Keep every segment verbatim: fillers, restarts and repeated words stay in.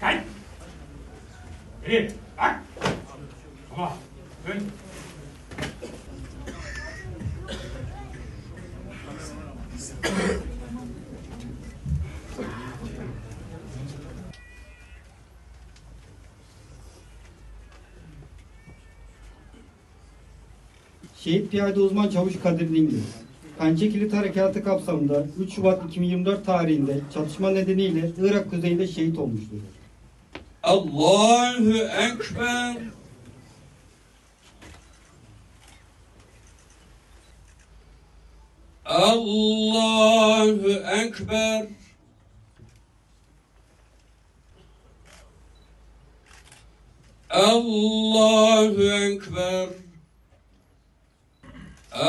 Kaç. Geri. Bak. Ama. Dön. Şehit Piyade Uzman Çavuş Kadir Dingil, Pençekilit Harekatı kapsamında üç Şubat iki bin yirmi dört tarihinde çatışma nedeniyle Irak kuzeyinde şehit olmuştur. Allahu Ekber. Allahu Ekber. Allahu Ekber.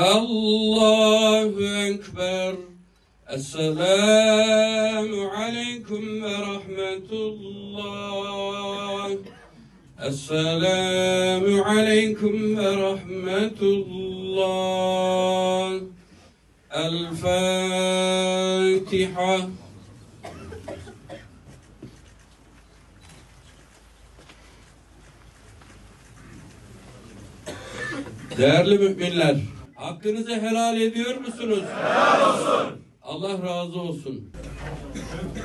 Allahu Ekber. Esselamu aleyküm ve rahmetullah. Esselamu aleyküm ve rahmetullah. El-Fatiha. Değerli müminler, hakkınızı helal ediyor musunuz? Helal olsun. Allah razı olsun.